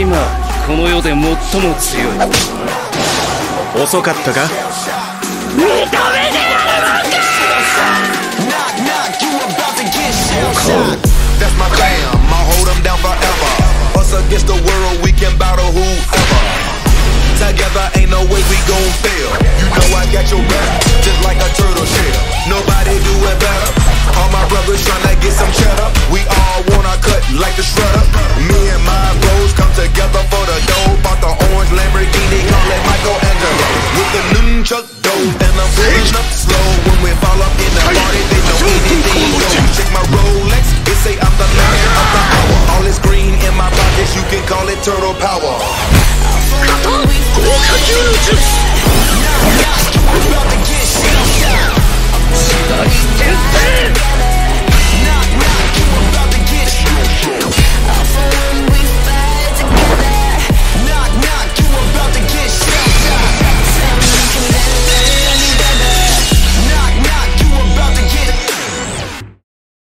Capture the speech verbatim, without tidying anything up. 今この世で最も強い。遅かったか。認めてやれますか。Together ain't no way we gon' fail. You know I got your back, just like a turtle shell. Nobody do it better. All my brothers tryna get some cheddar. We all wanna cut like the shredder. Me and my bros come together for the dough. Bought the orange Lamborghini, call it Michelangelo. With the nunchuck dough, and I'm pulling up slow. When we fall up in the party, they know anything goes. Check my Rolex, it say I'm the man of the hour. All this green in my pockets, you can call it turtle power. Could you just...